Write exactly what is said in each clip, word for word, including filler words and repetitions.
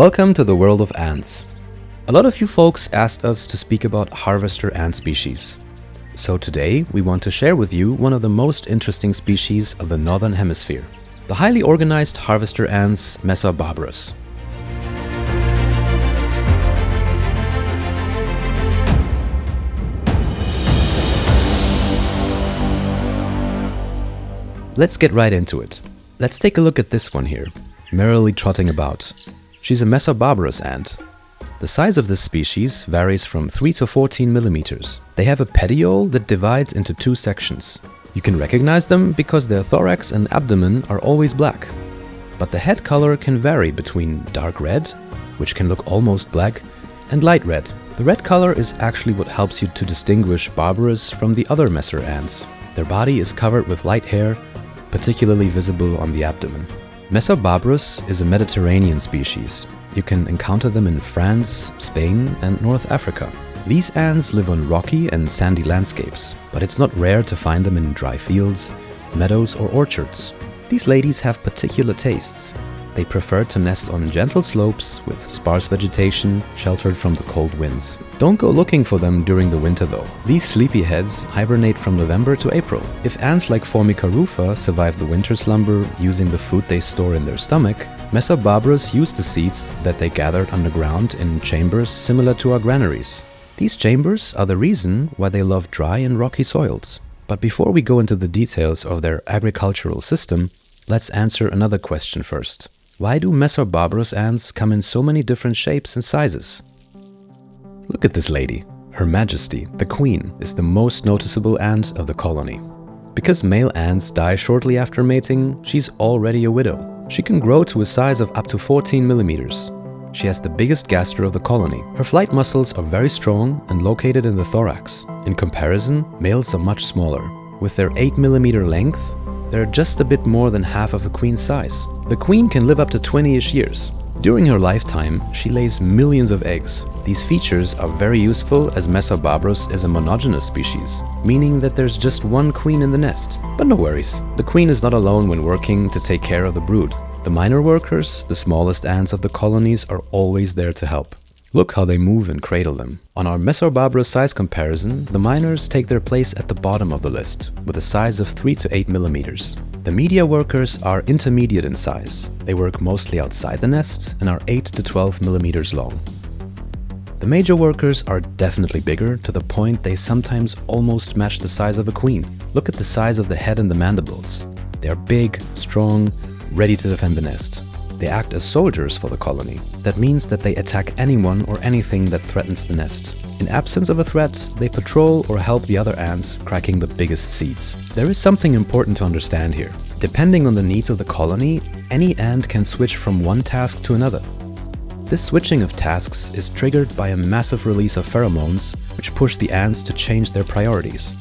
Welcome to the world of ants. A lot of you folks asked us to speak about harvester ant species. So today we want to share with you one of the most interesting species of the Northern Hemisphere. The highly organized harvester ants Messor barbarus. Let's get right into it. Let's take a look at this one here, merrily trotting about. She's a Messor barbarus ant. The size of this species varies from three to fourteen millimeters. They have a petiole that divides into two sections. You can recognize them because their thorax and abdomen are always black. But the head color can vary between dark red, which can look almost black, and light red. The red color is actually what helps you to distinguish barbarus from the other Messor ants. Their body is covered with light hair, particularly visible on the abdomen. Messor barbarus is a Mediterranean species. You can encounter them in France, Spain, and North Africa. These ants live on rocky and sandy landscapes, but it's not rare to find them in dry fields, meadows, or orchards. These ladies have particular tastes. They prefer to nest on gentle slopes with sparse vegetation, sheltered from the cold winds. Don't go looking for them during the winter though. These sleepyheads hibernate from November to April. If ants like Formica rufa survive the winter slumber using the food they store in their stomach, Messor barbarus use the seeds that they gathered underground in chambers similar to our granaries. These chambers are the reason why they love dry and rocky soils. But before we go into the details of their agricultural system, let's answer another question first. Why do Messor barbarus ants come in so many different shapes and sizes? Look at this lady. Her Majesty, the Queen, is the most noticeable ant of the colony. Because male ants die shortly after mating, she's already a widow. She can grow to a size of up to fourteen millimeters. She has the biggest gaster of the colony. Her flight muscles are very strong and located in the thorax. In comparison, males are much smaller. With their eight millimeter length, they're just a bit more than half of a queen's size. The queen can live up to twenty-ish years. During her lifetime, she lays millions of eggs. These features are very useful as Messor barbarus is a monogynous species, meaning that there's just one queen in the nest. But no worries, the queen is not alone when working to take care of the brood. The minor workers, the smallest ants of the colonies, are always there to help. Look how they move and cradle them. On our Messor barbarus size comparison, the minors take their place at the bottom of the list, with a size of three to eight millimeters. The media workers are intermediate in size. They work mostly outside the nest and are eight to twelve millimeters long. The major workers are definitely bigger, to the point they sometimes almost match the size of a queen. Look at the size of the head and the mandibles. They are big, strong, ready to defend the nest. They act as soldiers for the colony. That means that they attack anyone or anything that threatens the nest. In absence of a threat, they patrol or help the other ants, cracking the biggest seeds. There is something important to understand here. Depending on the needs of the colony, any ant can switch from one task to another. This switching of tasks is triggered by a massive release of pheromones, which push the ants to change their priorities.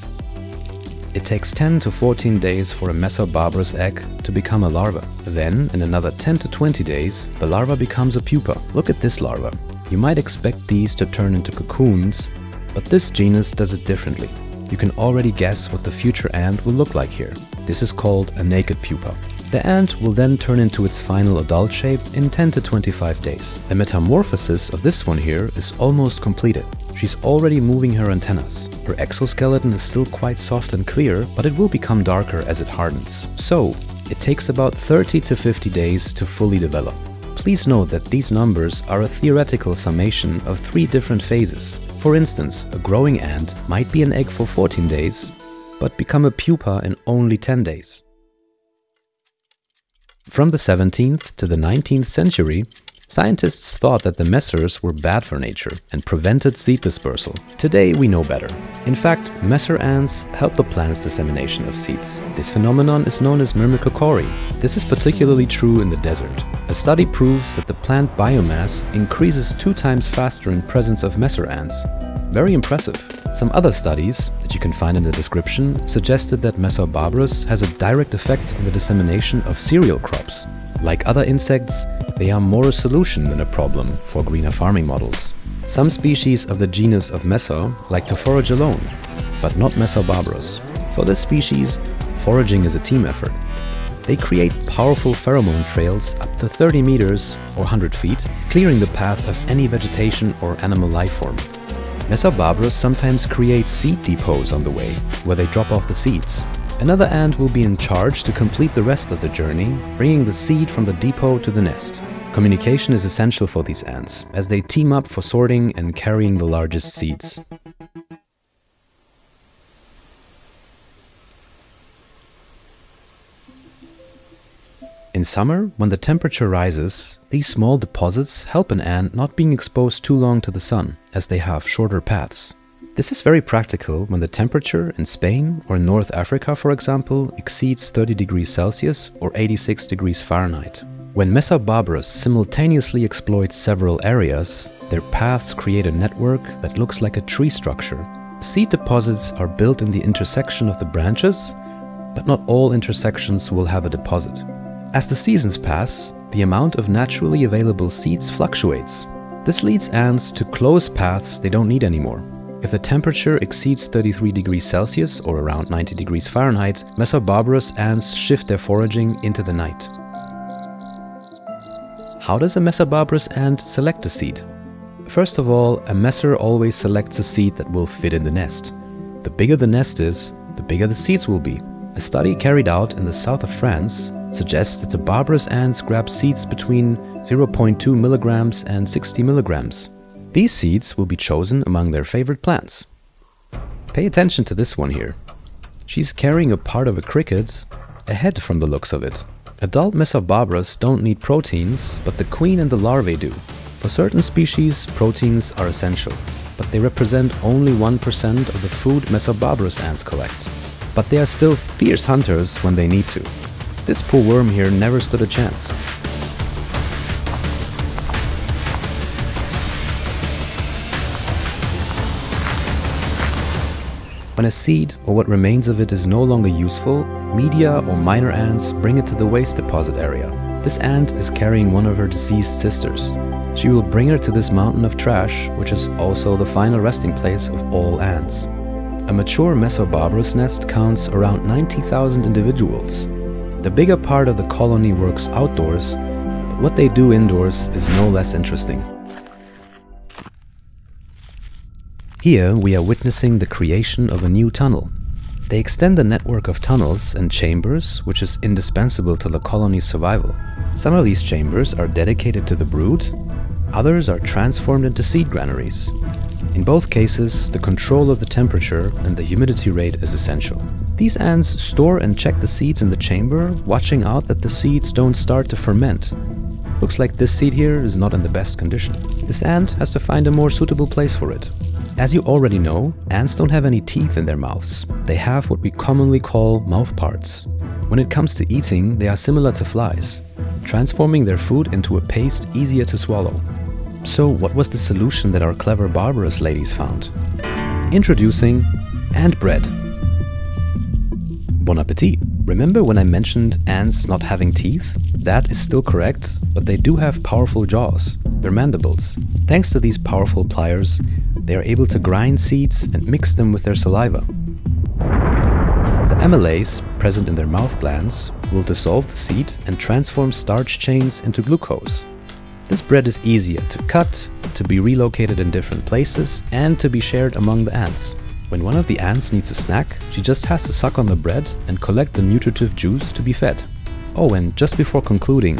It takes ten to fourteen days for a Messor barbarus egg to become a larva. Then, in another ten to twenty days, the larva becomes a pupa. Look at this larva. You might expect these to turn into cocoons, but this genus does it differently. You can already guess what the future ant will look like here. This is called a naked pupa. The ant will then turn into its final adult shape in ten to twenty-five days. The metamorphosis of this one here is almost completed. She's already moving her antennas. Her exoskeleton is still quite soft and clear, but it will become darker as it hardens. So, it takes about thirty to fifty days to fully develop. Please note that these numbers are a theoretical summation of three different phases. For instance, a growing ant might be an egg for fourteen days, but become a pupa in only ten days. From the seventeenth to the nineteenth century, scientists thought that the Messors were bad for nature and prevented seed dispersal. Today we know better. In fact, Messor ants help the plant's dissemination of seeds. This phenomenon is known as Myrmecochory. This is particularly true in the desert. A study proves that the plant biomass increases two times faster in presence of Messor ants. Very impressive. Some other studies that you can find in the description suggested that Messor barbarus has a direct effect on the dissemination of cereal crops. Like other insects, they are more a solution than a problem for greener farming models. Some species of the genus of Messor like to forage alone, but not Messor barbarus. For this species, foraging is a team effort. They create powerful pheromone trails up to thirty meters or one hundred feet, clearing the path of any vegetation or animal life form. Messor barbarus sometimes create seed depots on the way, where they drop off the seeds. Another ant will be in charge to complete the rest of the journey, bringing the seed from the depot to the nest. Communication is essential for these ants, as they team up for sorting and carrying the largest seeds. In summer, when the temperature rises, these small deposits help an ant not being exposed too long to the sun, as they have shorter paths. This is very practical when the temperature in Spain or North Africa, for example, exceeds thirty degrees Celsius or eighty-six degrees Fahrenheit. When Messor barbarus simultaneously exploit several areas, their paths create a network that looks like a tree structure. Seed deposits are built in the intersection of the branches, but not all intersections will have a deposit. As the seasons pass, the amount of naturally available seeds fluctuates. This leads ants to close paths they don't need anymore. If the temperature exceeds thirty-three degrees Celsius or around ninety degrees Fahrenheit, Messor barbarus ants shift their foraging into the night. How does a Messor barbarus ant select a seed? First of all, a Messor always selects a seed that will fit in the nest. The bigger the nest is, the bigger the seeds will be. A study carried out in the south of France suggests that the barbarus ants grab seeds between zero point two milligrams and sixty milligrams. These seeds will be chosen among their favorite plants. Pay attention to this one here. She's carrying a part of a cricket, a head from the looks of it. Adult Messor barbarus don't need proteins, but the queen and the larvae do. For certain species, proteins are essential, but they represent only one percent of the food Messor barbarus ants collect. But they are still fierce hunters when they need to. This poor worm here never stood a chance. When a seed, or what remains of it, is no longer useful, media or minor ants bring it to the waste deposit area. This ant is carrying one of her deceased sisters. She will bring her to this mountain of trash, which is also the final resting place of all ants. A mature Messor barbarus nest counts around ninety thousand individuals. The bigger part of the colony works outdoors, but what they do indoors is no less interesting. Here we are witnessing the creation of a new tunnel. They extend a network of tunnels and chambers, which is indispensable to the colony's survival. Some of these chambers are dedicated to the brood, others are transformed into seed granaries. In both cases, the control of the temperature and the humidity rate is essential. These ants store and check the seeds in the chamber, watching out that the seeds don't start to ferment. Looks like this seed here is not in the best condition. This ant has to find a more suitable place for it. As you already know, ants don't have any teeth in their mouths. They have what we commonly call mouthparts. When it comes to eating, they are similar to flies, transforming their food into a paste easier to swallow. So what was the solution that our clever barbarous ladies found? Introducing ant bread. Bon appetit! Remember when I mentioned ants not having teeth? That is still correct, but they do have powerful jaws, their mandibles. Thanks to these powerful pliers, they are able to grind seeds and mix them with their saliva. The amylase, present in their mouth glands, will dissolve the seed and transform starch chains into glucose. This bread is easier to cut, to be relocated in different places, and to be shared among the ants. When one of the ants needs a snack, she just has to suck on the bread and collect the nutritive juice to be fed. Oh, and just before concluding,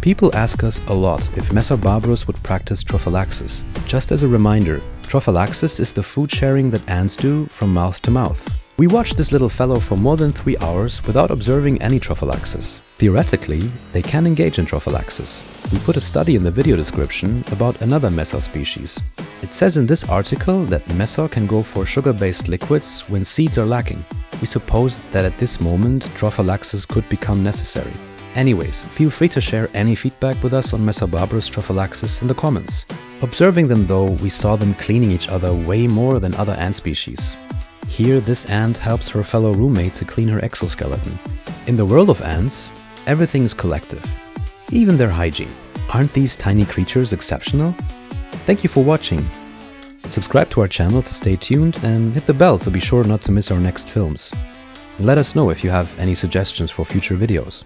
people ask us a lot if Messor barbarus would practice trophallaxis. Just as a reminder, trophallaxis is the food sharing that ants do from mouth to mouth. We watched this little fellow for more than three hours without observing any trophallaxis. Theoretically, they can engage in trophallaxis. We put a study in the video description about another Messor species. It says in this article that Messor can go for sugar-based liquids when seeds are lacking. We suppose that at this moment trophallaxis could become necessary. Anyways, feel free to share any feedback with us on Messor barbarus trophallaxis in the comments. Observing them though, we saw them cleaning each other way more than other ant species. Here this ant helps her fellow roommate to clean her exoskeleton. In the world of ants, everything is collective, even their hygiene. Aren't these tiny creatures exceptional? Thank you for watching. Subscribe to our channel to stay tuned and hit the bell to be sure not to miss our next films. And let us know if you have any suggestions for future videos.